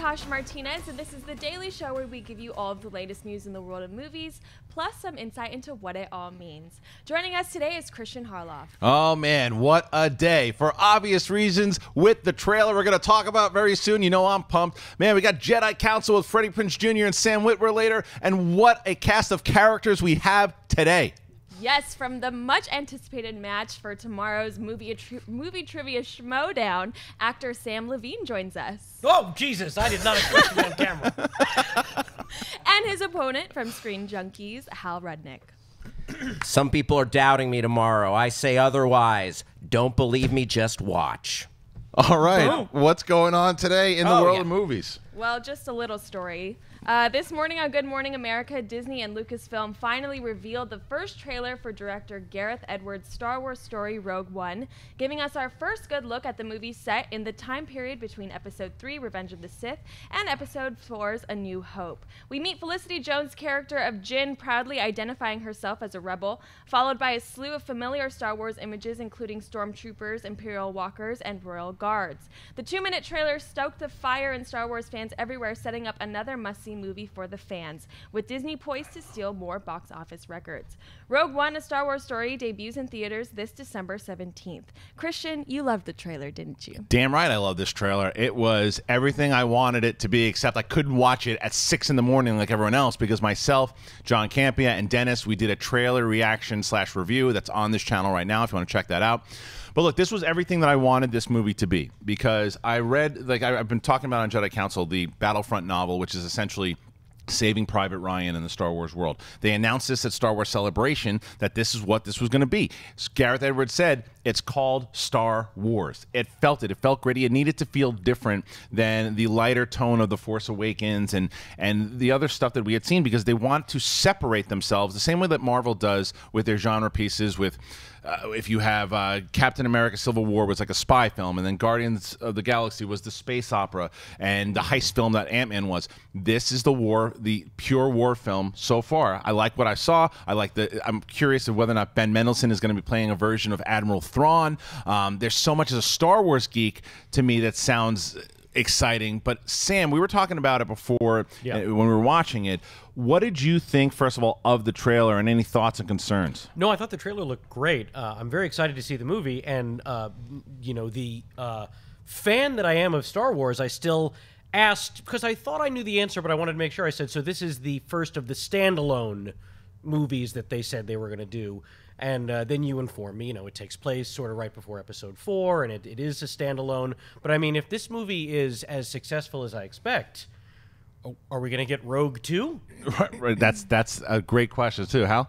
Tasha Martinez, and this is The Daily Show, where we give you all of the latest news in the world of movies, plus some insight into what it all means. Joining us today is Christian Harloff. Oh man, what a day. For obvious reasons, with the trailer we're going to talk about very soon, you know I'm pumped. Man, we got Jedi Council with Freddie Prinze Jr. and Sam Witwer later, and what a cast of characters we have today. Yes, from the much-anticipated match for tomorrow's movie trivia schmodown, actor Sam Levine joins us. Oh, Jesus, I did not expect him on camera. And his opponent from Screen Junkies, Hal Rudnick. Some people are doubting me tomorrow. I say otherwise. Don't believe me, just watch. All right, what's going on today in the world of movies? Well, just a little story. This morning on Good Morning America, Disney and Lucasfilm finally revealed the first trailer for director Gareth Edwards' Star Wars story Rogue One, giving us our first good look at the movie set in the time period between Episode 3, Revenge of the Sith, and Episode 4's A New Hope. We meet Felicity Jones' character of Jyn proudly identifying herself as a rebel, followed by a slew of familiar Star Wars images including stormtroopers, Imperial walkers, and Royal Guards. The 2-minute trailer stoked the fire in Star Wars fans everywhere, setting up another must-see movie for the fans, with Disney poised to steal more box office records. Rogue One, a Star Wars story, debuts in theaters this December 17th. Christian, you loved the trailer, didn't you? Damn right I love this trailer. It was everything I wanted it to be, except I couldn't watch it at 6 in the morning like everyone else, because myself, John Campia, and Dennis, we did a trailer reaction slash review that's on this channel right now if you want to check that out. But look, this was everything that I wanted this movie to be, because I read, like I've been talking about on Jedi Council, the Battlefront novel, which is essentially Saving Private Ryan in the Star Wars world. They announced this at Star Wars Celebration, that this is what this was going to be. Gareth Edwards said, it's called Star Wars. It felt it. It felt gritty. It needed to feel different than the lighter tone of The Force Awakens and the other stuff that we had seen, because they want to separate themselves the same way that Marvel does with their genre pieces. With if you have Captain America Civil War was like a spy film, and then Guardians of the Galaxy was the space opera, and the heist film that Ant-Man was. This is the war, the pure war film so far. I like what I saw. I like the, I'm curious of whether or not Ben Mendelsohn is going to be playing a version of Admiral Thrawn. There's so much as a Star Wars geek to me that sounds exciting. But Sam, we were talking about it before when we were watching it. What did you think, first of all, of the trailer, and any thoughts and concerns? No, I thought the trailer looked great. I'm very excited to see the movie, and you know, the fan that I am of Star Wars, I still asked, because I thought I knew the answer, but I wanted to make sure. I said, so this is the first of the standalone movies that they said they were going to do. And then you inform me, you know, it takes place sort of right before Episode 4, and it is a standalone. But I mean, if this movie is as successful as I expect, are we going to get Rogue 2? Right, that's a great question too, Hal.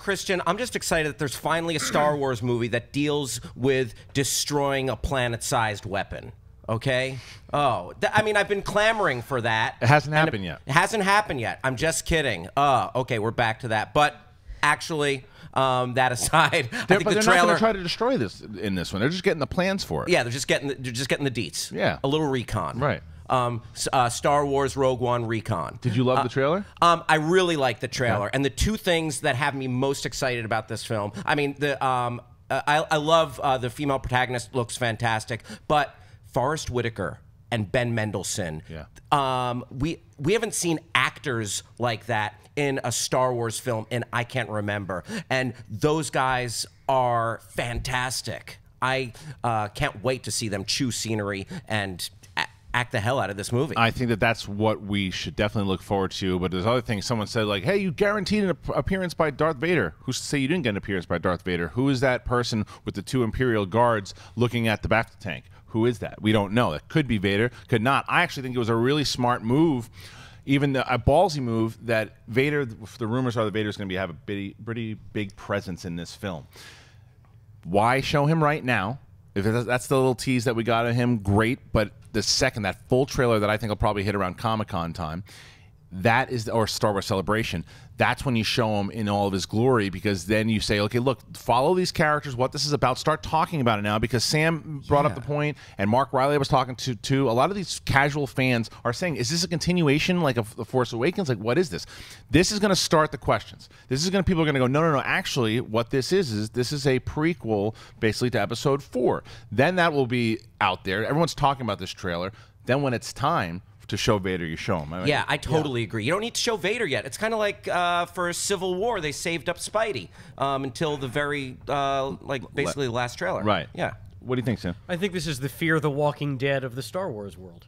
Christian, I'm just excited that there's finally a Star Wars movie that deals with destroying a planet-sized weapon. Okay. Oh, I mean, I've been clamoring for that. It hasn't happened yet. It hasn't happened yet. I'm just kidding. Okay, we're back to that. But actually, that aside, I think the trailer, not going to try to destroy this in this one. They're just getting the plans for it. Yeah, they're just getting the deets. Yeah, a little recon. Right. Star Wars Rogue One recon. Did you love the trailer? I really like the trailer, and the two things that have me most excited about this film. I mean, the I love the female protagonist, looks fantastic, but Forrest Whitaker and Ben Mendelsohn. Yeah. We haven't seen actors like that in a Star Wars film, and I can't remember. And those guys are fantastic. I can't wait to see them chew scenery and act the hell out of this movie. I think that that's what we should definitely look forward to. But there's other things. Someone said, like, hey, you guaranteed an appearance by Darth Vader. Who's to say you didn't get an appearance by Darth Vader? Who is that person with the 2 Imperial guards looking at the back tank? Who is that? We don't know. That could be Vader, could not. I actually think it was a really smart move, even a ballsy move, that Vader, the rumors are that Vader's going to have a pretty big presence in this film. Why show him right now? If that's the little tease that we got of him, great. But the second, that full trailer that I think will probably hit around Comic-Con time, that is, or Star Wars Celebration, that's when you show him in all of his glory, because then you say, okay, look, follow these characters, what this is about, start talking about it now, because Sam brought up the point, and Mark Riley was talking to, a lot of these casual fans are saying, is this a continuation like of The Force Awakens? Like, what is this? This is going to start the questions. This is going to, people are going to go, no, no, no, actually, what this is this is a prequel, basically, to Episode 4. Then that will be out there. Everyone's talking about this trailer. Then when it's time to show Vader, you show him. I mean, yeah, I totally agree. You don't need to show Vader yet. It's kind of like for Civil War, they saved up Spidey until the very, like, basically the last trailer. Right. Yeah. What do you think, Sam? I think this is the Fear the Walking Dead of the Star Wars world.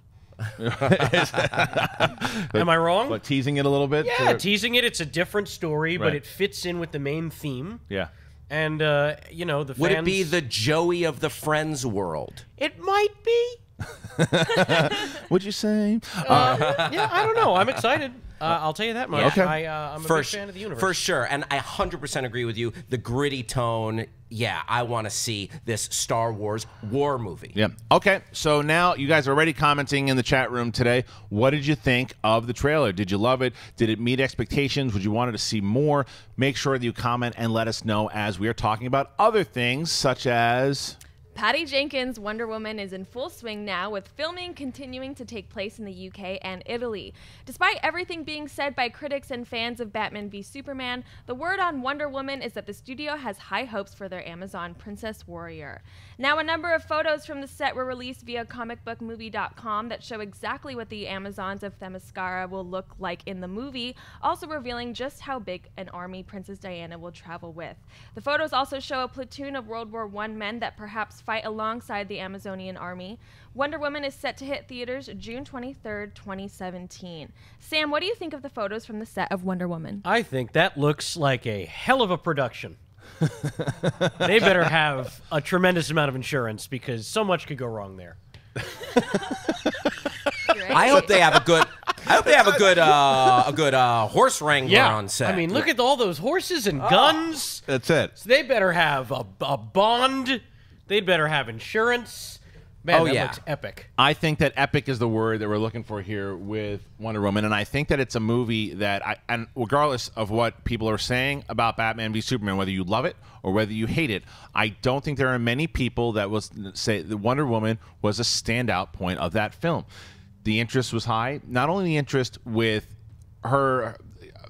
Am I wrong? But teasing it a little bit? Yeah, teasing it. It's a different story, but it fits in with the main theme. Yeah. And, you know, the fans... Would it be the Joey of the Friends world? It might be. What'd you say? Yeah, I don't know. I'm excited. I'll tell you that much. Okay. I'm a big fan of the universe. For sure. And I 100% agree with you. The gritty tone. Yeah, I want to see this Star Wars war movie. Yeah. Okay. So now you guys are already commenting in the chat room today. What did you think of the trailer? Did you love it? Did it meet expectations? Would you want to see more? Make sure that you comment and let us know as we are talking about other things such as... Patty Jenkins' Wonder Woman is in full swing now, with filming continuing to take place in the UK and Italy. Despite everything being said by critics and fans of Batman v Superman, the word on Wonder Woman is that the studio has high hopes for their Amazon princess warrior. Now, a number of photos from the set were released via comicbookmovie.com that show exactly what the Amazons of Themyscira will look like in the movie, also revealing just how big an army Princess Diana will travel with. The photos also show a platoon of World War I men that perhaps fight alongside the Amazonian army. Wonder Woman is set to hit theaters June 23rd, 2017. Sam, what do you think of the photos from the set of Wonder Woman? I think that looks like a hell of a production. They better have a tremendous amount of insurance because so much could go wrong there. I hope they have a good... I hope they have a good horse wrangler on set. I mean, look at all those horses and guns. That's it. So they better have a bond. They'd better have insurance. Man, that looks epic. I think that epic is the word that we're looking for here with Wonder Woman, and I think that it's a movie that, and regardless of what people are saying about Batman v Superman, whether you love it or whether you hate it, I don't think there are many people that will say that Wonder Woman was a standout point of that film. The interest was high. Not only the interest with her...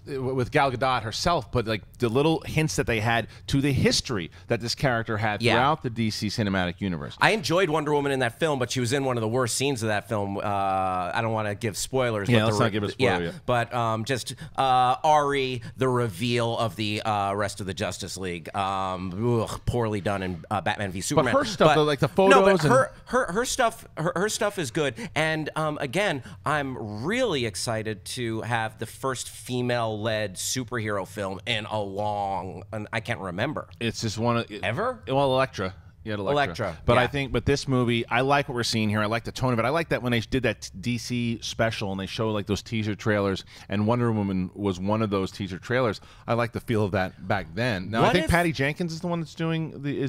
with Gal Gadot herself, but like the little hints that they had to the history that this character had throughout the DC cinematic universe. I enjoyed Wonder Woman in that film, but she was in one of the worst scenes of that film. I don't want to give spoilers. Yeah, but let's not give a spoiler. Yeah, but just Ari, the reveal of the rest of the Justice League, poorly done in Batman v Superman. But her stuff, like the photos. No, but her stuff, her stuff is good. And again, I'm really excited to have the first female-led superhero film in a long, and I can't remember. It's just one of ever. Well, Elektra, you had Elektra. But I think, but this movie, I like what we're seeing here. I like the tone of it. I like that when they did that DC special and they show like those teaser trailers, and Wonder Woman was one of those teaser trailers. I like the feel of that back then. Now I think Patty Jenkins is the one that's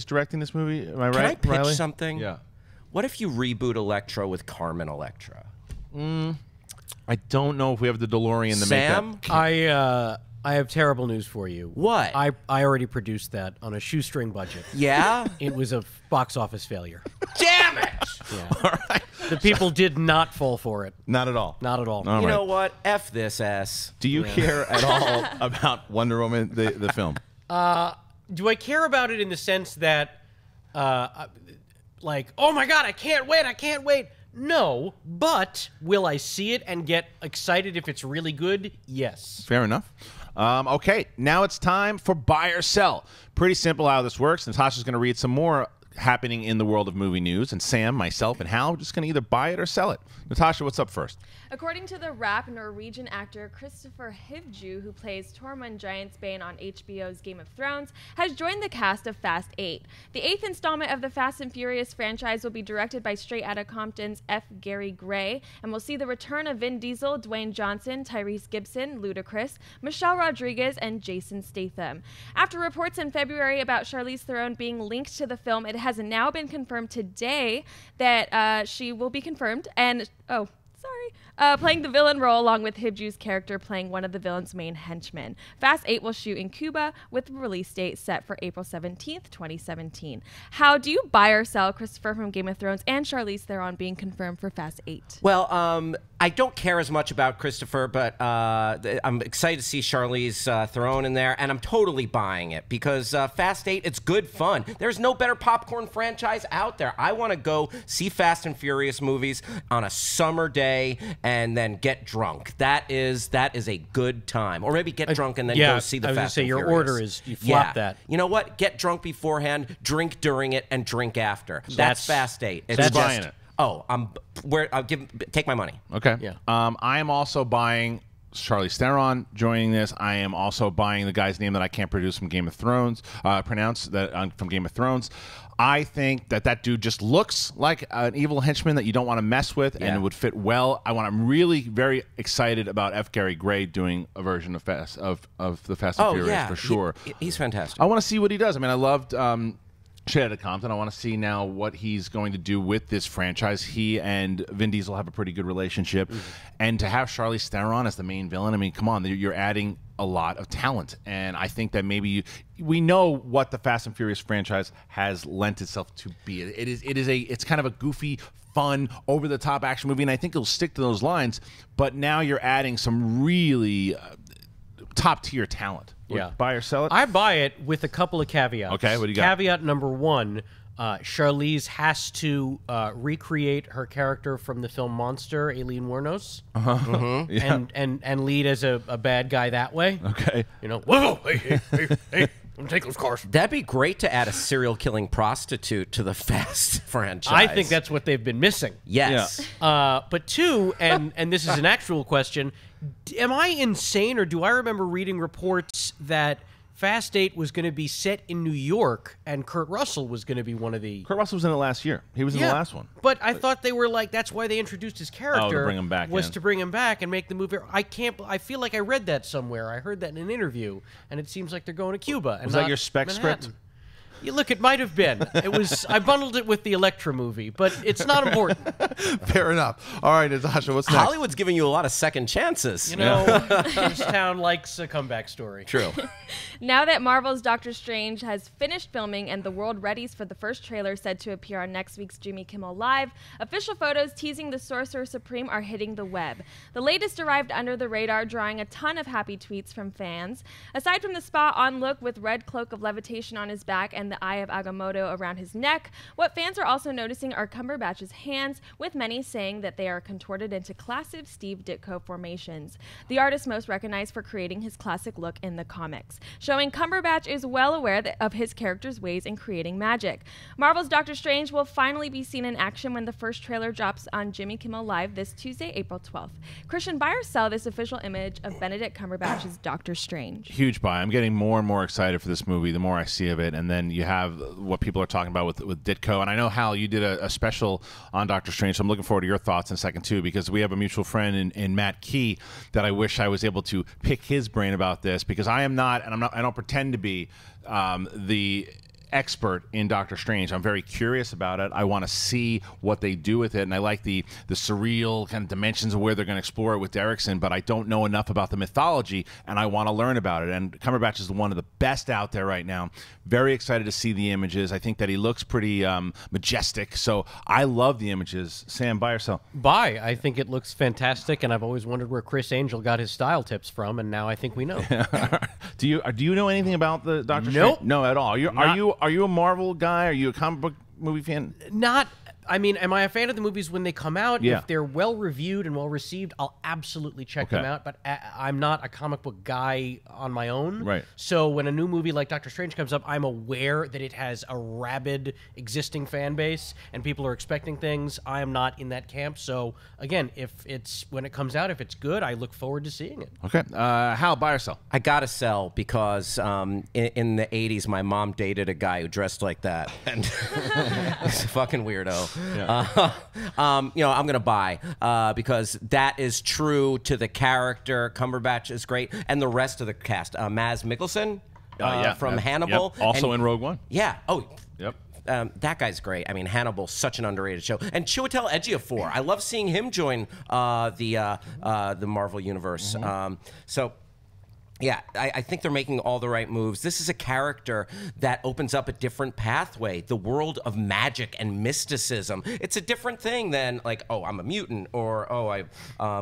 directing this movie. Am I right? Can I pitch something? Yeah. What if you reboot Elektra with Carmen Elektra? I don't know if we have the DeLorean to make that. Sam, I have terrible news for you. What? I already produced that on a shoestring budget. Yeah? It was a box office failure. Damn it! Yeah. All right. The people did not fall for it. Not at all. Not at all. You know what? F this ass. Do you care at all about Wonder Woman, the film? Do I care about it in the sense that, like, oh my God, I can't wait, I can't wait. No, but will I see it and get excited if it's really good? Yes. Fair enough. Okay, now it's time for buy or sell. Pretty simple how this works. Natasha's going to read some more happening in the world of movie news, and Sam, myself, and Hal are just going to either buy it or sell it. Natasha, what's up first? According to the rap, Norwegian actor Kristoffer Hivju, who plays Tormund Giantsbane on HBO's Game of Thrones, has joined the cast of Fast 8. The 8th installment of the Fast and Furious franchise will be directed by Straight Outta Compton's F. Gary Gray, and will see the return of Vin Diesel, Dwayne Johnson, Tyrese Gibson, Ludacris, Michelle Rodriguez, and Jason Statham. After reports in February about Charlize Theron being linked to the film, it has now been confirmed today that she will be confirmed and playing the villain role along with Hivju's character playing one of the villain's main henchmen. Fast 8 will shoot in Cuba with the release date set for April 17th, 2017. How do you buy or sell Kristoffer from Game of Thrones and Charlize Theron being confirmed for Fast 8? Well, I don't care as much about Kristoffer, but I'm excited to see Charlize Theron in there, and I'm totally buying it because Fast 8, it's good fun. There's no better popcorn franchise out there. I want to go see Fast and Furious movies on a summer day away and then get drunk. That is a good time. Or maybe get drunk and then go see the Fast and Furious. Your order is you flop that. You know what? Get drunk beforehand, drink during it, and drink after. That's Fast 8. It's just, buying it. Oh, I'll take my money. Okay. Yeah. I am also buying Charlize Theron joining this. I am also buying the guy's name that I can't pronounce from Game of Thrones. I think that dude just looks like an evil henchman that you don't want to mess with, and it would fit well. I'm really very excited about F. Gary Gray doing a version of the Fast and Furious for sure. He's fantastic. I want to see what he does. I mean, I loved Straight Outta Compton. I want to see now what he's going to do with this franchise. He and Vin Diesel have a pretty good relationship. And to have Charlize Theron as the main villain, I mean, come on, you're adding a lot of talent. And I think that maybe we know what the Fast and Furious franchise has lent itself to be. It's kind of a goofy, fun, over-the-top action movie, and I think it'll stick to those lines. But now you're adding some really top-tier talent. Yeah. Buy or sell it? I buy it with a couple of caveats. Okay, what do you got? Caveat number one, Charlize has to recreate her character from the film Monster, Aileen Wuornos, and lead as a bad guy that way. Okay. You know, whoa, hey. I'm taking those cars. That'd be great to add a serial killing prostitute to the Fast franchise. I think that's what they've been missing. Yes. Yeah. But two, and this is an actual question, am I insane or do I remember reading reports that Fast 8 was going to be set in New York and Kurt Russell was going to be one of the... Kurt Russell was in it last year. He was in the last one. But I thought they were like, that's why they introduced his character. Oh, to bring him back. To bring him back and make the movie. I feel like I read that somewhere. I heard that in an interview, and it seems like they're going to Cuba. And was that your spec script? You look, it might have been. It was. I bundled it with the Elektra movie, but it's not important. Fair enough. All right, Natasha, what's next? Hollywood's giving you a lot of second chances. You know, Town likes a comeback story. True. Now that Marvel's Doctor Strange has finished filming and the world readies for the first trailer said to appear on next week's Jimmy Kimmel Live, official photos teasing the Sorcerer Supreme are hitting the web. The latest arrived under the radar, drawing a ton of happy tweets from fans. Aside from the spot-on look with red cloak of levitation on his back and the Eye of Agamotto around his neck, what fans are also noticing are Cumberbatch's hands, with many saying that they are contorted into classic Steve Ditko formations, the artist most recognized for creating his classic look in the comics, showing Cumberbatch is well aware of his character's ways in creating magic. Marvel's Doctor Strange will finally be seen in action when the first trailer drops on Jimmy Kimmel Live this Tuesday, April 12th. Christian, buy or sell this official image of Benedict Cumberbatch's Doctor Strange? Huge buy. I'm getting more and more excited for this movie the more I see of it, and then you have what people are talking about with Ditko. And I know, Hal, you did a special on Doctor Strange, so I'm looking forward to your thoughts in a second, too, because we have a mutual friend in Matt Key that I wish I was able to pick his brain about this, because I am not, and I don't pretend to be the expert in Doctor Strange. I'm very curious about it. I want to see what they do with it, and I like the surreal kind of dimensions of where they're going to explore it with Derrickson, but I don't know enough about the mythology, and I want to learn about it. And Cumberbatch is one of the best out there right now. Very excited to see the images. I think that he looks pretty majestic, so I love the images. Sam, buy or sell? Buy. I think it looks fantastic, and I've always wondered where Chris Angel got his style tips from, and now I think we know. Do you know anything about the Doctor Strange? No, at all. Are you a Marvel guy? Are you a comic book movie fan? Not. I mean, am I a fan of the movies when they come out? Yeah. If they're well-reviewed and well-received, I'll absolutely check them out. But I'm not a comic book guy on my own. Right. So when a new movie like Doctor Strange comes up, I'm aware that it has a rabid existing fan base and people are expecting things. I am not in that camp. So, again, when it comes out, if it's good, I look forward to seeing it. Okay. Hal, buy or sell? I got to sell because in the 80s, my mom dated a guy who dressed like that. And he's a fucking weirdo. Yeah. You know, I'm gonna buy because that is true to the character. Cumberbatch is great, and the rest of the cast. Mads Mikkelsen from Hannibal, also in Rogue One. Yeah. Oh. Yep. That guy's great. I mean, Hannibal, such an underrated show. And Chiwetel Ejiofor, I love seeing him join the Marvel universe. Yeah, I think they're making all the right moves. This is a character that opens up a different pathway, the world of magic and mysticism. It's a different thing than, like, oh, I'm a mutant, or, oh, I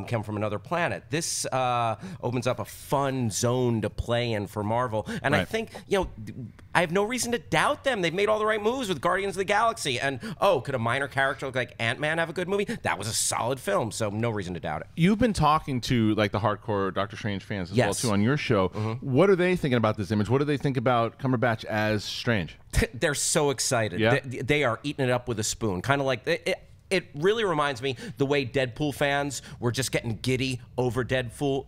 come from another planet. This opens up a fun zone to play in for Marvel. And I think, you know, I have no reason to doubt them. They've made all the right moves with Guardians of the Galaxy. And, oh, could a minor character like Ant-Man have a good movie? That was a solid film, so no reason to doubt it. You've been talking to, like, the hardcore Doctor Strange fans as well, too, on your show. What are they thinking about this image? What do they think about Cumberbatch as Strange? They're so excited. Yeah. They are eating it up with a spoon. Kind of like... It really reminds me the way Deadpool fans were just getting giddy over Deadpool,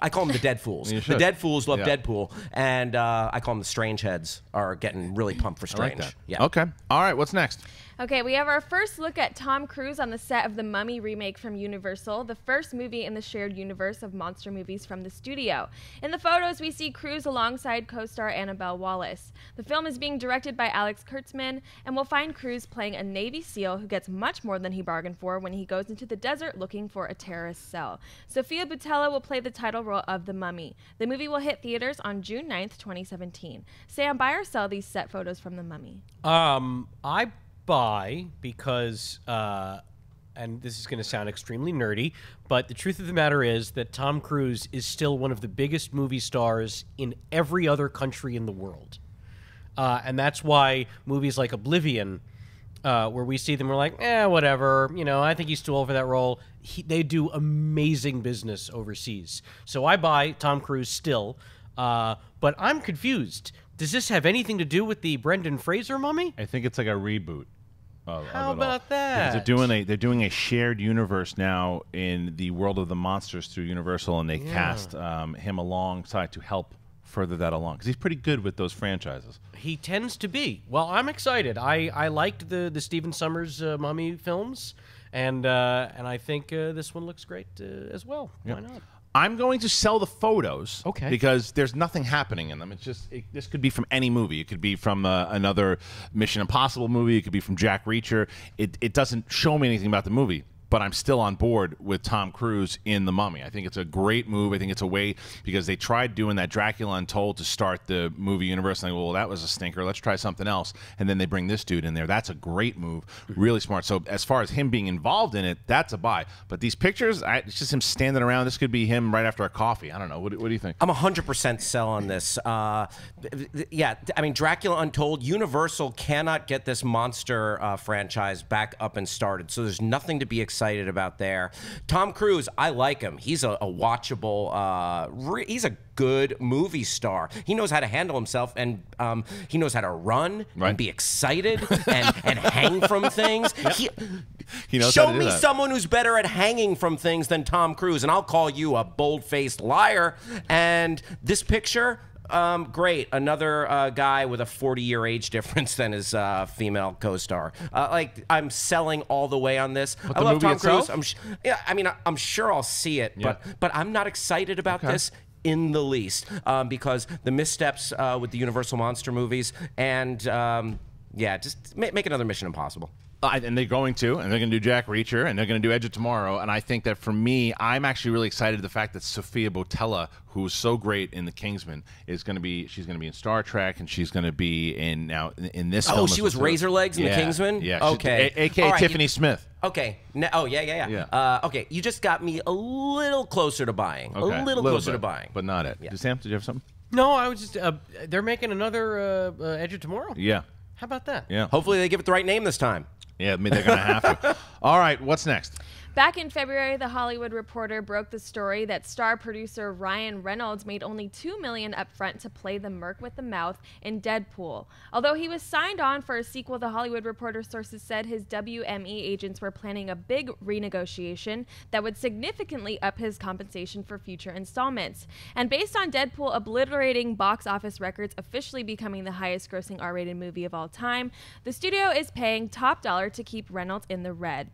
I call them the Dead Fools. The Dead Fools love Deadpool, and I call them the Strange Heads are getting really pumped for Strange. Like Okay. All right, what's next? Okay, we have our first look at Tom Cruise on the set of the Mummy remake from Universal, the first movie in the shared universe of monster movies from the studio. In the photos, we see Cruise alongside co-star Annabelle Wallis. The film is being directed by Alex Kurtzman, and we'll find Cruise playing a Navy SEAL who gets much more than he bargained for when he goes into the desert looking for a terrorist cell. Sofia Boutella will play the title role of the Mummy. The movie will hit theaters on June 9th, 2017. Sam, buy or sell these set photos from the Mummy? I buy, because and this is going to sound extremely nerdy, but the truth of the matter is that Tom Cruise is still one of the biggest movie stars in every other country in the world, and that's why movies like Oblivion, where we see them, we're like, eh, whatever, you know, I think he's too old for that role. They do amazing business overseas, so I buy Tom Cruise still, but I'm confused. Does this have anything to do with the Brendan Fraser Mummy? I think it's like a reboot. How about that? Because they're doing a shared universe now in the world of the monsters through Universal, and they cast him alongside to help further that along, because he's pretty good with those franchises. He tends to be. Well, I'm excited. I liked the Stephen Sommers Mummy films, and I think this one looks great as well. Yep. Why not? I'm going to sell the photos, because there's nothing happening in them. It's just this could be from any movie. It could be from another Mission Impossible movie. It could be from Jack Reacher. It doesn't show me anything about the movie, but I'm still on board with Tom Cruise in The Mummy. I think it's a great move. I think it's a way, because they tried doing that Dracula Untold to start the movie universe, and they go, well, that was a stinker. Let's try something else. And then they bring this dude in there. That's a great move. Really smart. So as far as him being involved in it, that's a buy. But these pictures, it's just him standing around. This could be him right after a coffee. I don't know. What do you think? I'm 100% sell on this. Yeah, I mean, Dracula Untold, Universal cannot get this monster franchise back up and started. So there's nothing to be excited about there. Tom Cruise, I like him. He's a watchable, he's a good movie star. He knows how to handle himself, and he knows how to run and be excited and hang from things. He knows how to do that. Someone who's better at hanging from things than Tom Cruise, and I'll call you a bold-faced liar. And this picture, great. Another guy with a 40-year age difference than his female co-star. Like, I'm selling all the way on this. I love Tom Cruise. Yeah, I mean, I'm sure I'll see it, but I'm not excited about this in the least, because the missteps with the Universal Monster movies, and yeah, just make another Mission Impossible. And they're going to, and they're going to do Jack Reacher, and they're going to do Edge of Tomorrow, and I think that for me, I'm actually really excited the fact that Sofia Boutella, who's so great in The Kingsman, is going to be, she's going to be in Star Trek, and she's going to be in, now, in this film. Oh, she was Razorlegs in The Kingsman? Yeah. Okay. AKA Tiffany Smith. Okay. Oh, yeah. Okay, you just got me a little closer to buying. Okay. A little closer to buying. But not it. Yeah. Sam, did you have something? No, I was just, they're making another Edge of Tomorrow? Yeah. How about that? Yeah. Hopefully they give it the right name this time. Yeah, I mean, they're going to have to. All right, what's next? Back in February, The Hollywood Reporter broke the story that star producer Ryan Reynolds made only $2 million upfront to play the Merc with the Mouth in Deadpool. Although he was signed on for a sequel, The Hollywood Reporter sources said his WME agents were planning a big renegotiation that would significantly up his compensation for future installments. And based on Deadpool obliterating box office records, officially becoming the highest-grossing R-rated movie of all time, the studio is paying top dollar to keep Reynolds in the red.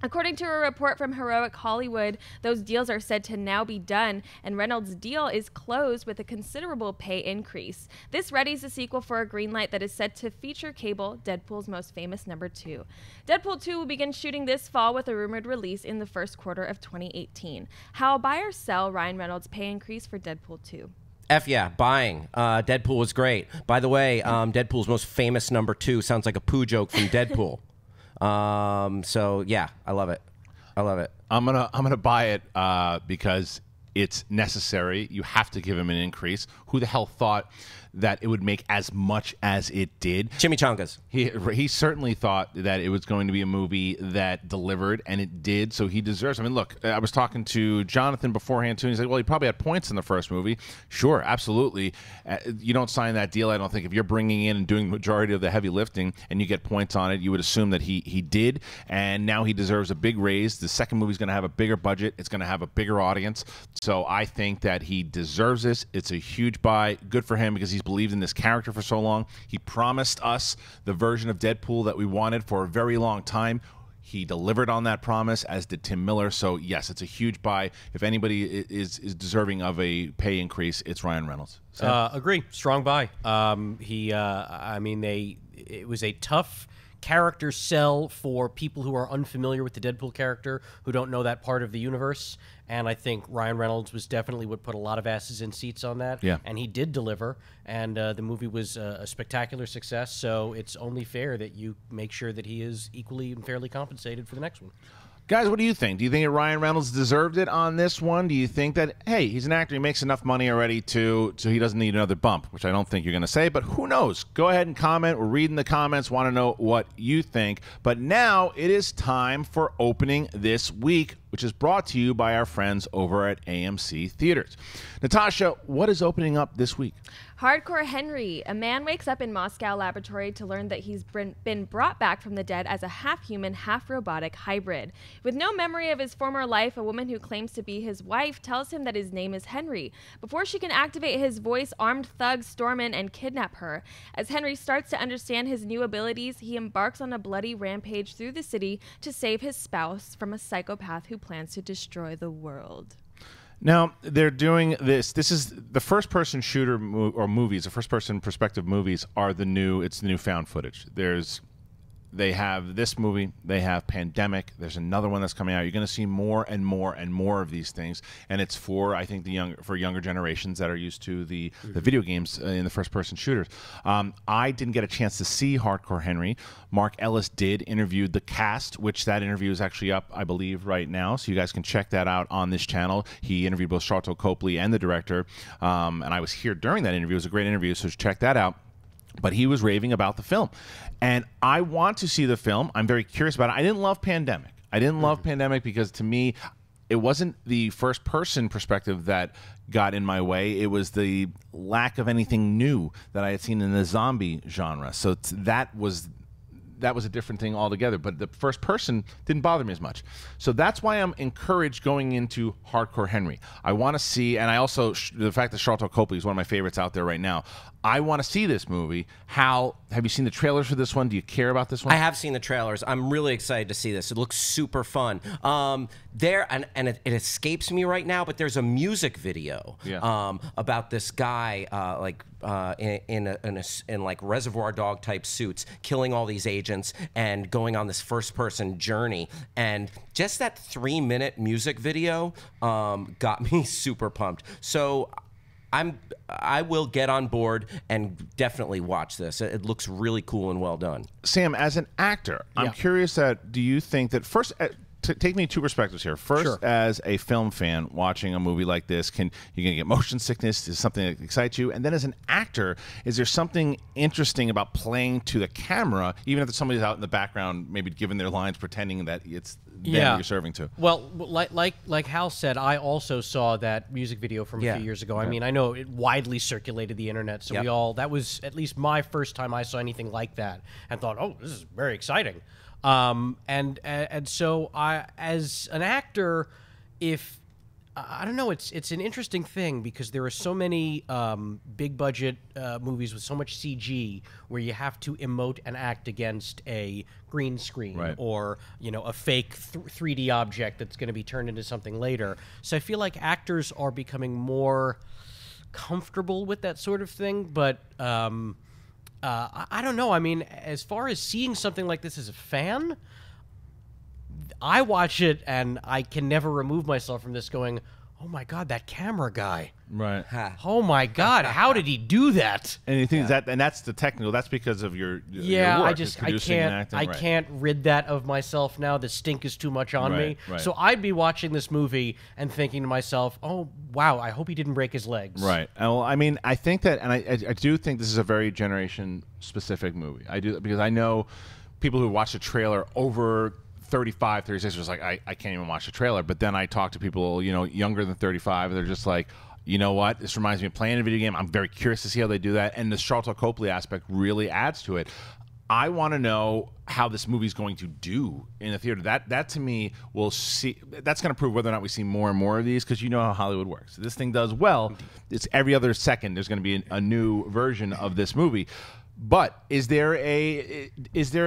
According to a report from Heroic Hollywood, those deals are said to now be done, and Reynolds' deal is closed with a considerable pay increase. This readies a sequel for a greenlight that is set to feature Cable, Deadpool's most famous #2. Deadpool 2 will begin shooting this fall with a rumored release in the first quarter of 2018. How buy or sell Ryan Reynolds' pay increase for Deadpool 2? F yeah, buying. Deadpool was great. By the way, Deadpool's most famous #2 sounds like a poo joke from Deadpool. So yeah, I love it. I'm gonna buy it because it's necessary. You have to give him an increase. Who the hell thought that it would make as much as it did? Chimichangas. He certainly thought that it was going to be a movie that delivered, and it did, so he deserves. I mean, look, I was talking to Jonathan beforehand, too, and he said, well, he probably had points in the first movie. Sure, absolutely. You don't sign that deal, I don't think. If you're bringing in and doing the majority of the heavy lifting and you get points on it, you would assume that he did, and now he deserves a big raise. The second movie's going to have a bigger budget. It's going to have a bigger audience. So I think that he deserves this. It's a huge buy. Good for him, because he's believed in this character for so long. He promised us the version of Deadpool that we wanted for a very long time. He delivered on that promise, as did Tim Miller. So, yes, it's a huge buy. If anybody is deserving of a pay increase, it's Ryan Reynolds. So. Agree. Strong buy. I mean, it was a tough character sell for people who are unfamiliar with the Deadpool character, who don't know that part of the universe. And I think Ryan Reynolds was definitely would put a lot of asses in seats on that. Yeah. And he did deliver. And the movie was a spectacular success. So it's only fair that you make sure that he is equally and fairly compensated for the next one. Guys, what do you think? Do you think that Ryan Reynolds deserved it on this one? Do you think that, hey, he's an actor, he makes enough money already so he doesn't need another bump, which I don't think you're going to say, but who knows? Go ahead and comment. We're reading the comments, want to know what you think. But now it is time for Opening This Week, which is brought to you by our friends over at AMC Theaters. Natasha, what is opening up this week? Hardcore Henry. A man wakes up in Moscow laboratory to learn that he's been brought back from the dead as a half-human, half-robotic hybrid. With no memory of his former life, a woman who claims to be his wife tells him that his name is Henry. Before she can activate his voice, armed thugs storm in and kidnap her. As Henry starts to understand his new abilities, he embarks on a bloody rampage through the city to save his spouse from a psychopath who plans to destroy the world. Now, they're doing this. This is the first-person shooter movies, the first-person perspective movies are the new, it's the new found footage. They have this movie, they have Pandemic, there's another one that's coming out. You're going to see more and more and more of these things, and it's for, I think, younger generations that are used to the video games in the first-person shooters. I didn't get a chance to see Hardcore Henry. Mark Ellis did interview the cast, which that interview is actually up, I believe, right now, so you guys can check that out on this channel. He interviewed both Sharlto Copley and the director, and I was here during that interview. It was a great interview, so check that out. But he was raving about the film. And I want to see the film. I'm very curious about it. I didn't love Pandemic. I didn't love Pandemic because, to me, it wasn't the first-person perspective that got in my way. It was the lack of anything new that I had seen in the zombie genre. So that was a different thing altogether. But the first person didn't bother me as much. So that's why I'm encouraged going into Hardcore Henry. I want to see, and I also, the fact that Sharlto Copley is one of my favorites out there right now, I want to see this movie. Hal, have you seen the trailers for this one? Do you care about this one? I have seen the trailers. I'm really excited to see this. It looks super fun. It escapes me right now, but there's a music video about this guy in Reservoir Dog type suits, killing all these agents and going on this first person journey. And just that 3-minute music video got me super pumped. So I will get on board and definitely watch this. It looks really cool and well done. Sam, as an actor, I'm curious that, do you think that first, take me two perspectives here. First, as a film fan watching a movie like this, you're going to get motion sickness? Is something that excites you? And then as an actor, is there something interesting about playing to the camera, even if somebody's out in the background, maybe giving their lines, pretending that it's them you're serving to? Well, like Hal said, I also saw that music video from a few years ago. I mean, I know it widely circulated the internet, so we all, that was at least my first time I saw anything like that and thought, oh, this is very exciting. And so I, as an actor, if I don't know, it's an interesting thing because there are so many big budget movies with so much CG where you have to emote and act against a green screen or, you know, a fake 3D object that's going to be turned into something later. So I feel like actors are becoming more comfortable with that sort of thing, but I don't know. I mean, as far as seeing something like this as a fan, I watch it and I can never remove myself from this going, oh my God, that camera guy. Right. Oh my God, how did he do that? And you think that, and that's the technical. That's because of your your work. I can't rid that of myself now. The stink is too much on me. Right. So I'd be watching this movie and thinking to myself, oh wow, I hope he didn't break his legs. Right. Well, I mean, I think that, and I do think this is a very generation specific movie. I do, because I know people who watch the trailer over 35, 36 was like, I can't even watch the trailer. But then I talk to people, you know, younger than 35, they're just like, you know what? This reminds me of playing a video game. I'm very curious to see how they do that. And the Charlton Copley aspect really adds to it. I want to know how this movie's going to do in the theater. That to me will see. That's going to prove whether or not we see more and more of these, because you know how Hollywood works. This thing does well. It's every other second there's going to be a new version of this movie. But is there a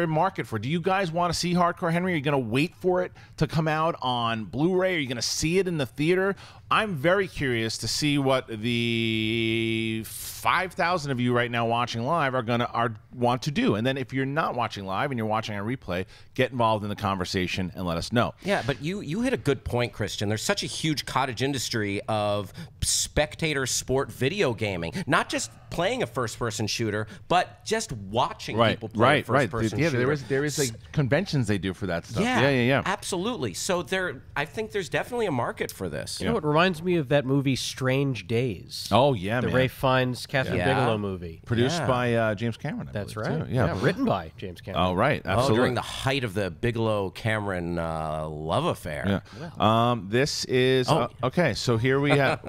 market for it? Do you guys want to see Hardcore Henry? Are you going to wait for it to come out on Blu-ray? Are you going to see it in the theater? I'm very curious to see what the 5,000 of you right now watching live are want to do. And then if you're not watching live and you're watching a replay, get involved in the conversation and let us know. Yeah, but you hit a good point, Christian. There's such a huge cottage industry of spectator sport video gaming, not just playing a first-person shooter, but just watching people play first-person shooter. Yeah, there is like conventions they do for that stuff. Yeah. Absolutely. So I think there's definitely a market for this. You know what reminds me of that movie Strange Days? Oh yeah, the Ray Fiennes, Catherine Bigelow movie, produced by James Cameron. I believe, right. Too. Yeah, written by James Cameron. Oh right, absolutely. Oh, during the height of the Bigelow-Cameron love affair. Yeah. Wow. This is okay. So here we have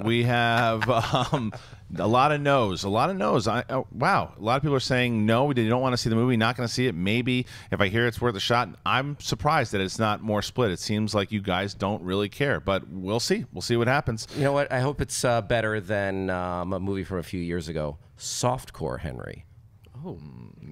a lot of no's. A lot of no's. Wow. A lot of people are saying no, they don't want to see the movie, not going to see it. Maybe if I hear it's worth a shot. I'm surprised that it's not more split. It seems like you guys don't really care, but we'll see. We'll see what happens. You know what? I hope it's better than a movie from a few years ago, Softcore Henry. Oh,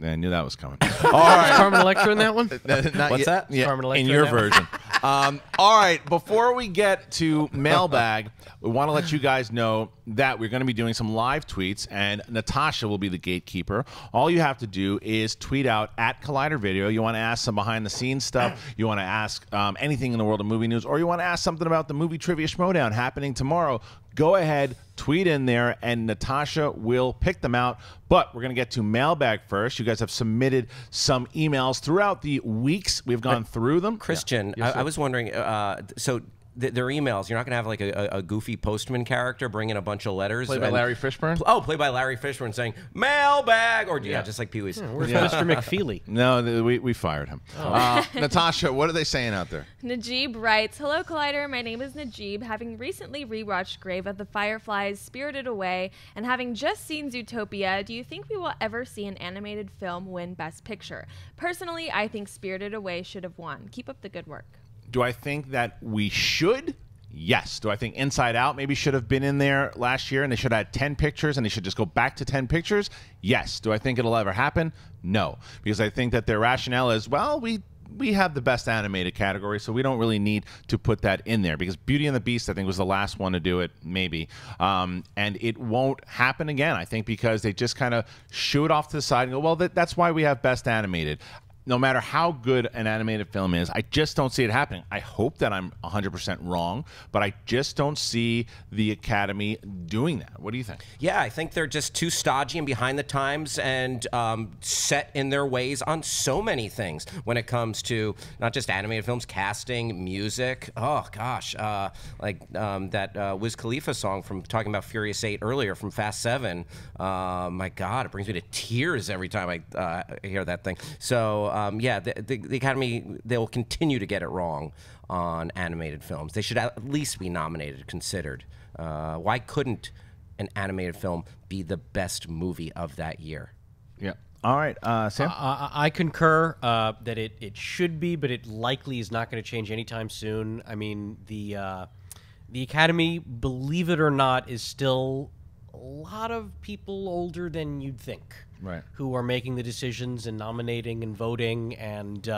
I knew that was coming. All right. Carmen Elektra in that one? What's that? Yeah. Carmen Elektra in your version. All right. Before we get to mailbag, we want to let you guys know that we're going to be doing some live tweets, and Natasha will be the gatekeeper. All you have to do is tweet out at Collider Video. You want to ask some behind-the-scenes stuff. You want to ask anything in the world of movie news, or you want to ask something about the movie trivia schmodown happening tomorrow. Go ahead, tweet in there, and Natasha will pick them out. But we're going to get to mailbag first. You guys have submitted some emails throughout the weeks. We've gone through them. Christian, yeah. Yes, I was wondering, so their emails, you're not going to have like a goofy postman character bringing a bunch of letters? Played by Larry Fishburne? Oh, played by Larry Fishburne saying, mailbag! Or just like Pee Wee's. Yeah, where's Mr. McFeely? No, we fired him. Oh. Natasha, what are they saying out there? Najib writes, hello, Collider. My name is Najib. Having recently rewatched Grave of the Fireflies, Spirited Away, and having just seen Zootopia, do you think we will ever see an animated film win Best Picture? Personally, I think Spirited Away should have won. Keep up the good work. Do I think that we should? Yes. Do I think Inside Out maybe should have been in there last year and they should have had 10 pictures and they should just go back to 10 pictures? Yes. Do I think it'll ever happen? No. Because I think that their rationale is, well, we have the best animated category, so we don't really need to put that in there. Because Beauty and the Beast, I think, was the last one to do it, maybe. And it won't happen again, I think, because they just kind of shoo it off to the side and go, well, that's why we have best animated. No matter how good an animated film is, I just don't see it happening. I hope that I'm 100% wrong, but I just don't see the Academy doing that. What do you think? Yeah, I think they're just too stodgy and behind the times and set in their ways on so many things when it comes to not just animated films, casting, music. Oh, gosh. That Wiz Khalifa song from talking about Furious 8 earlier from Fast 7. My God, it brings me to tears every time I hear that thing. So, yeah, the Academy, they'll continue to get it wrong on animated films. They should at least be nominated, considered. Why couldn't an animated film be the best movie of that year? Yeah. All right, Sam? I concur that it should be, but it likely is not going to change anytime soon. I mean, the Academy, believe it or not, is still a lot of people older than you'd think. Right. Who are making the decisions and nominating and voting, and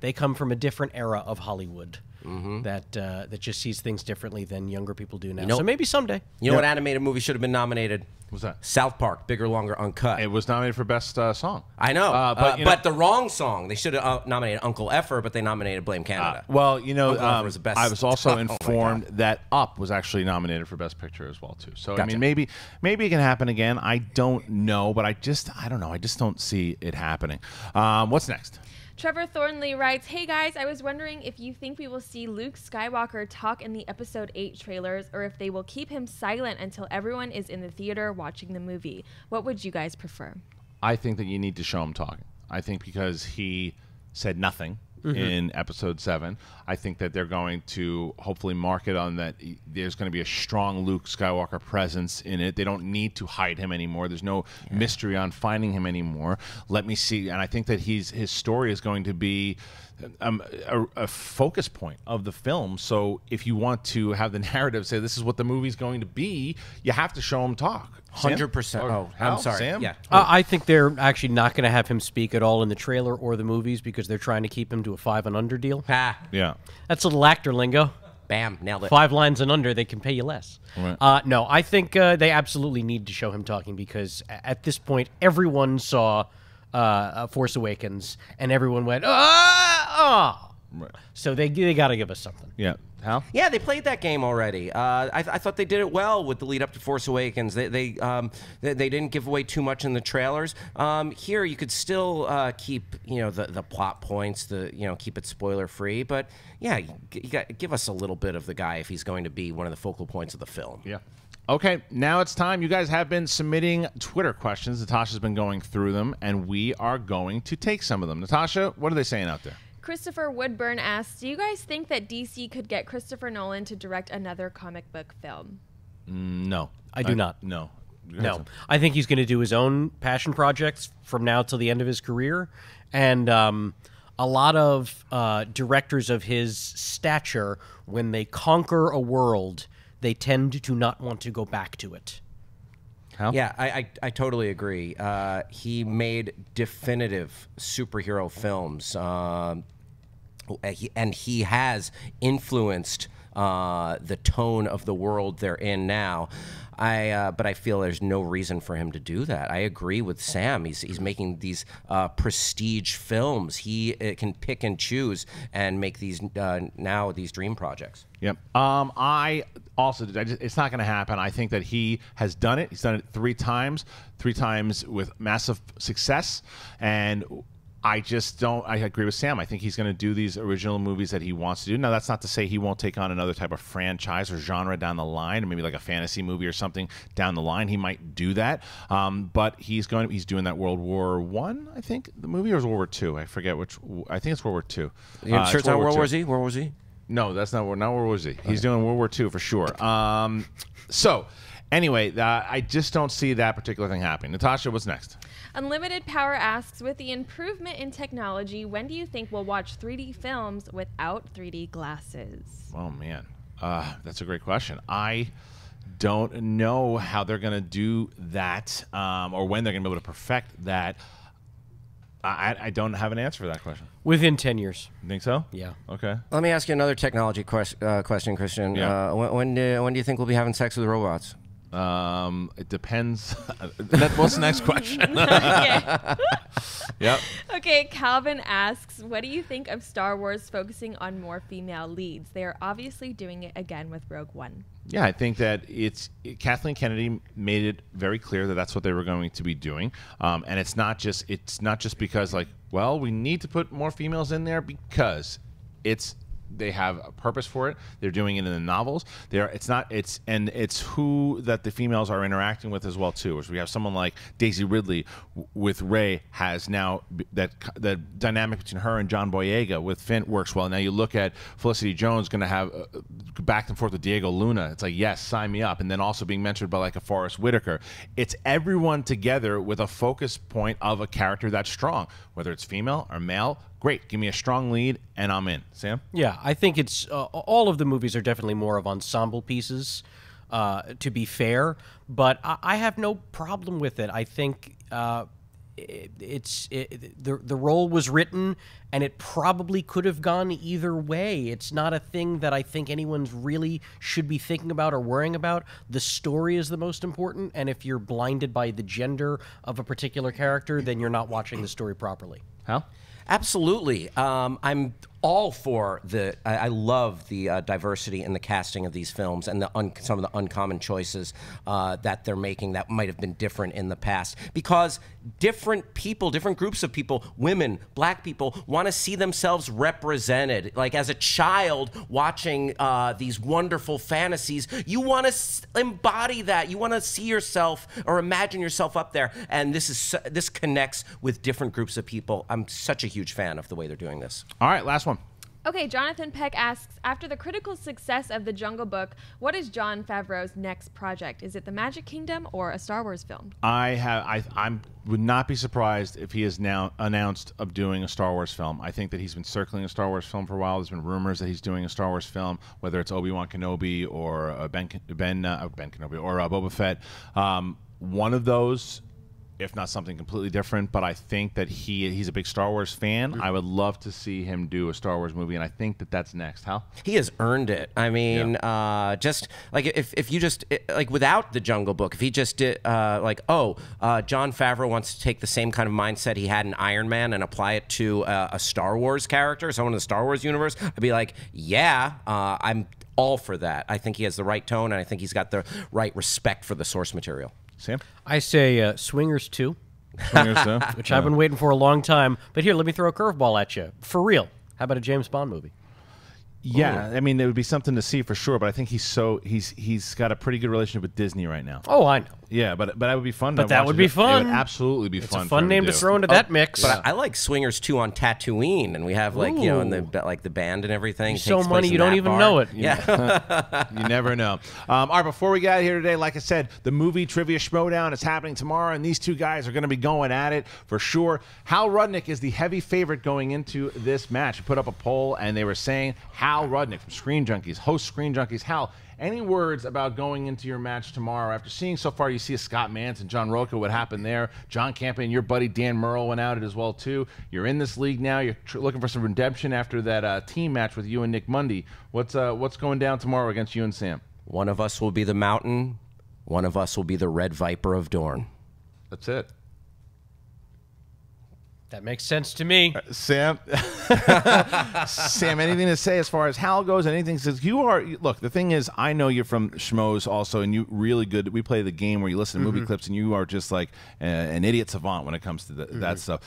they come from a different era of Hollywood. that just sees things differently than younger people do now. You know, so maybe someday. You know what animated movie should have been nominated? What's that? South Park, Bigger, Longer, Uncut. It was nominated for Best Song. I know. But the wrong song. They should have nominated Uncle Effer, but they nominated Blame Canada. Well, you know, was the best. I was also informed that Up was actually nominated for Best Picture as well, too. So, I mean, maybe it can happen again. I don't know, but I don't know. I just don't see it happening. What's next? Trevor Thornley writes, "Hey guys, I was wondering if you think we will see Luke Skywalker talk in the Episode 8 trailers, or if they will keep him silent until everyone is in the theater watching the movie. What would you guys prefer?" I think that you need to show him talking. I think because he said nothing in Episode 7, I think that they're going to hopefully mark it on that there's going to be a strong Luke Skywalker presence in it. They don't need to hide him anymore. There's no mystery on finding him anymore. Let me see. And I think that his story is going to be a focus point of the film. So if you want to have the narrative say this is what the movie's going to be, you have to show him talk. 100%. Oh, I'm sorry. Sam? Yeah. I think they're actually not going to have him speak at all in the trailer or the movies because they're trying to keep him to a 5 and under deal. Ha. Yeah. That's a little actor lingo. Bam. Nailed it. 5 lines and under, they can pay you less. Right. No, I think they absolutely need to show him talking because at this point, everyone saw Force Awakens and everyone went, oh! Right. So they got to give us something. Yeah. Hal? Yeah, they played that game already. I thought they did it well with the lead up to Force Awakens. They didn't give away too much in the trailers. Here you could still keep the plot points, keep it spoiler free. But yeah, you got, give us a little bit of the guy if he's going to be one of the focal points of the film. Yeah. Okay, now it's time. You guys have been submitting Twitter questions. Natasha's been going through them, and we are going to take some of them. Natasha, what are they saying out there? Christopher Woodburn asks, "Do you guys think that DC could get Christopher Nolan to direct another comic book film?" No. I do not. No. No. I think he's going to do his own passion projects from now till the end of his career. And a lot of directors of his stature, when they conquer a world, they tend to not want to go back to it. How? Yeah, I totally agree. He made definitive superhero films, and he has influenced the tone of the world they're in now. But I feel there's no reason for him to do that. I agree with Sam. He's making these prestige films. He can pick and choose and make these these dream projects. Yep. I also it's not going to happen. I think that he has done it. He's done it 3 times, 3 times with massive success, and I just don't. I agree with Sam. I think he's going to do these original movies that he wants to do. Now, that's not to say he won't take on another type of franchise or genre down the line, or maybe like a fantasy movie or something down the line. He might do that, but he's doing that World War I, I think the movie, or is World War II? I forget which. I think it's World War II. You sure it's not World War Z? World War Z? No, that's not World War Z. Okay. He's doing World War II for sure. So. Anyway, I just don't see that particular thing happening. Natasha, what's next? Unlimited Power asks, "With the improvement in technology, when do you think we'll watch 3D films without 3D glasses?" Oh, man. That's a great question. I don't know how they're going to do that or when they're going to be able to perfect that. I don't have an answer for that question. Within 10 years. You think so? Yeah. Okay. Let me ask you another technology question, Christian. Yeah. When do you think we'll be having sex with robots? It depends. What's the next question? Okay. Yep. Okay, Calvin asks, "What do you think of Star Wars focusing on more female leads? They are obviously doing it again with Rogue One." Yeah, I think that Kathleen Kennedy made it very clear that that's what they were going to be doing, and it's not just because like, well, we need to put more females in there because they have a purpose for it. They're doing it in the novels. It's who that the females are interacting with as well too. So we have someone like Daisy Ridley with Rey has now the dynamic between her and John Boyega with Finn works well. Now you look at Felicity Jones going to have back and forth with Diego Luna. It's like, yes, sign me up. And then also being mentored by like a Forrest Whitaker. It's everyone together with a focus point of a character that's strong, whether it's female or male. Great. Give me a strong lead, and I'm in. Sam? Yeah, I think it's all of the movies are definitely more of ensemble pieces, to be fair, but I have no problem with it. I think the role was written, and it probably could have gone either way. It's not a thing that I think anyone's really should be thinking about or worrying about. The story is the most important, and if you're blinded by the gender of a particular character, then you're not watching the story properly. Hal? Absolutely. I'm all for the, I love the diversity in the casting of these films and the some of the uncommon choices that they're making that might have been different in the past, because different people, different groups of people, women, black people, want to see themselves represented. Like as a child watching these wonderful fantasies, you want to embody that. You want to see yourself or imagine yourself up there. And this is, this connects with different groups of people. I'm such a huge fan of the way they're doing this. All right, last one. Okay, Jonathan Peck asks, after the critical success of The Jungle Book, what is Jon Favreau's next project? Is it The Magic Kingdom or a Star Wars film? I would not be surprised if he is now announced of doing a Star Wars film. I think that he's been circling a Star Wars film for a while. There's been rumors that he's doing a Star Wars film, whether it's Obi-Wan Kenobi or Ben Kenobi or Boba Fett. One of those, if not something completely different, but I think that he's a big Star Wars fan. I would love to see him do a Star Wars movie, and I think that that's next. Hal? He has earned it. I mean, yeah. Just like if you just, like without The Jungle Book, if he just did, like, oh, Jon Favreau wants to take the same kind of mindset he had in Iron Man and apply it to a Star Wars character, someone in the Star Wars universe, I'd be like, yeah, I'm all for that. I think he has the right tone, and I think he's got the right respect for the source material. Sam? I say Swingers 2, which I've been waiting for a long time. But here, let me throw a curveball at you. For real, how about a James Bond movie? Yeah, ooh. I mean, it would be something to see for sure. But I think he's got a pretty good relationship with Disney right now. Oh, I know. Yeah, but that would be fun. But that would be fun. It would absolutely be fun. It's a fun name to throw into that mix. But I like Swingers 2 on Tatooine, and we have like you know, and the like the band and everything. So many you don't even know it. Yeah, you never know. All right, before we got here today, like I said, the movie trivia schmodown is happening tomorrow, and these two guys are going to be going at it for sure. Hal Rudnick is the heavy favorite going into this match. We put up a poll, and they were saying Hal Rudnick from Screen Junkies, host Screen Junkies. Hal, any words about going into your match tomorrow? After seeing so far, you see Scott Mantz and John Rocca, what happened there. John Campia and your buddy Dan Merle went at it as well, too. You're in this league now. You're looking for some redemption after that team match with you and Nick Mundy. What's going down tomorrow against you and Sam? One of us will be the Mountain. One of us will be the Red Viper of Dorne. That's it. That makes sense to me. Sam, Sam, anything to say as far as Hal goes? Anything says you are, look, the thing is, I know you're from Schmoes also, and you really good. We play the game where you listen to movie clips, and you are just like an idiot savant when it comes to the, that stuff.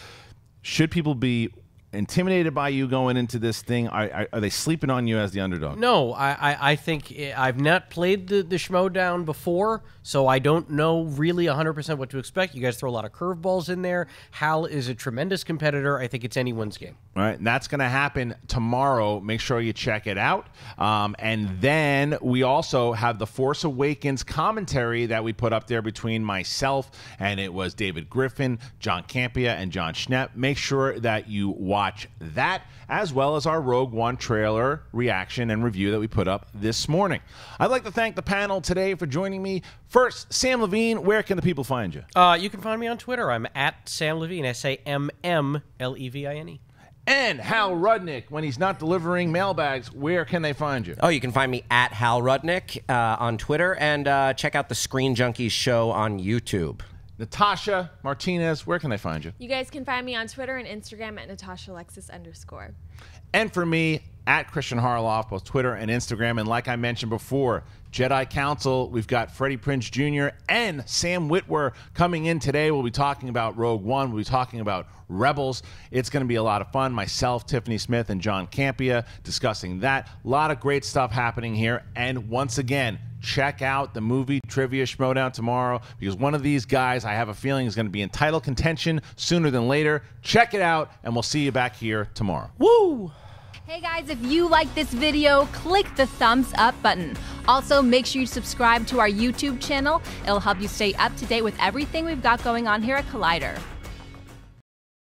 Should people be intimidated by you going into this thing? Are they sleeping on you as the underdog? No, I think I've not played the Schmodown before, so I don't know really 100% what to expect. You guys throw a lot of curveballs in there. Hal is a tremendous competitor. I think it's anyone's game. All right, and that's going to happen tomorrow. Make sure you check it out. And then we also have the Force Awakens commentary that we put up there between myself, and it was David Griffin, John Campia, and John Schnepp. Make sure that you watch that, as well as our Rogue One trailer reaction and review that we put up this morning. I'd like to thank the panel today for joining me. First, Sam Levine, where can the people find you? You can find me on Twitter. I'm at Sam Levine, S-A-M-M-L-E-V-I-N-E. And Hal Rudnick, when he's not delivering mailbags, where can they find you? Oh, you can find me at Hal Rudnick on Twitter, and check out the Screen Junkies show on YouTube. Natasha Martinez, where can they find you? You guys can find me on Twitter and Instagram at NatashaAlexis_. And for me, at Christian Harloff, both Twitter and Instagram. And like I mentioned before, Jedi Council, we've got Freddie Prinze Jr. and Sam Witwer coming in today. We'll be talking about Rogue One. We'll be talking about Rebels. It's going to be a lot of fun. Myself, Tiffany Smith, and John Campia discussing that. A lot of great stuff happening here. And once again, check out the movie trivia schmodown tomorrow, because one of these guys, I have a feeling, is going to be in title contention sooner than later. Check it out, and we'll see you back here tomorrow. Woo! Hey guys, if you like this video, click the thumbs up button. Also, make sure you subscribe to our YouTube channel. It'll help you stay up to date with everything we've got going on here at Collider.